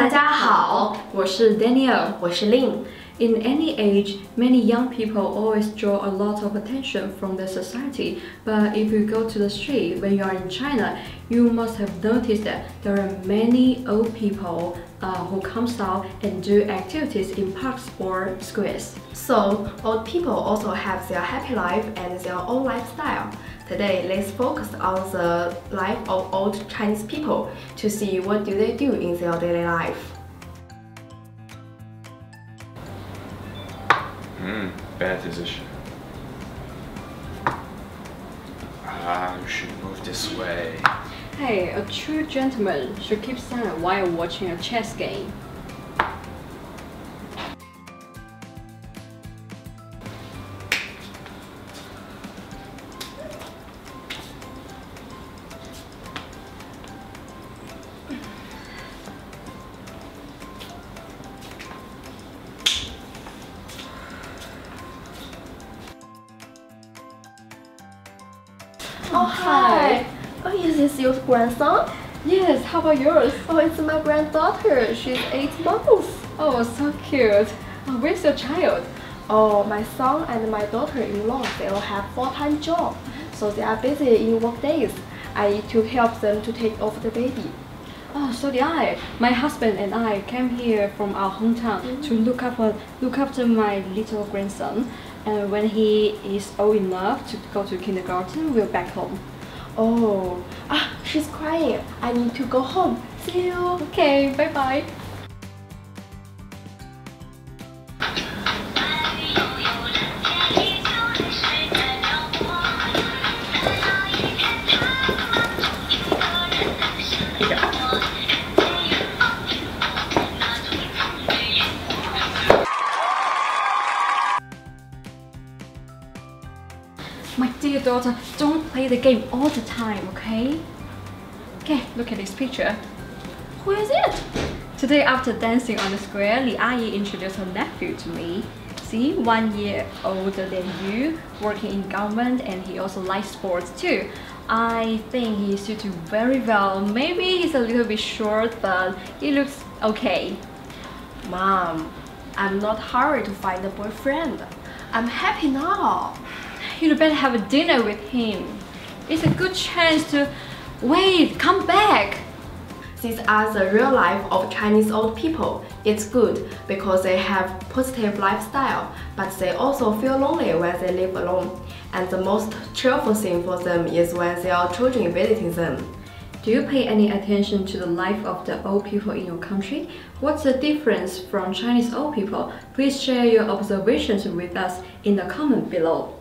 大家好，我是 Daniel， 我是 Lin。In any age, many young people always draw a lot of attention from the society. But if you go to the street when you are in China, you must have noticed that there are many old people who come out and do activities in parks or squares. So, old people also have their happy life and their own lifestyle. Today, let's focus on the life of old Chinese people to see what do they do in their daily life. Bad decision. You should move this way. Hey, a true gentleman should keep silent while watching a chess game. Oh, hi! Oh, is this your grandson? Yes, how about yours? Oh, it's my granddaughter. She's 8 months. Oh, so cute. Oh, where's your child? Oh, my son and my daughter-in-law, they all have full-time jobs, so they are busy in work days. I need to help them to take over the baby. Oh, so did I. My husband and I came here from our hometown to look after my little grandson. And when he is old enough to go to kindergarten, we're back home. Oh, she's crying. I need to go home. See you. Okay, bye-bye. My dear daughter, don't play the game all the time, okay? Okay, look at this picture. Who is it? Today, after dancing on the square, Li Ai introduced her nephew to me. See, 1 year older than you, working in government, and he also likes sports too. I think he suits you very well. Maybe he's a little bit short, but he looks okay. Mom, I'm not hurried to find a boyfriend. I'm happy now. You'd better have a dinner with him. It's a good chance to... Wait, come back! These are the real life of Chinese old people. It's good because they have positive lifestyle, but they also feel lonely when they live alone. And the most cheerful thing for them is when their children visiting them. Do you pay any attention to the life of the old people in your country? What's the difference from Chinese old people? Please share your observations with us in the comment below.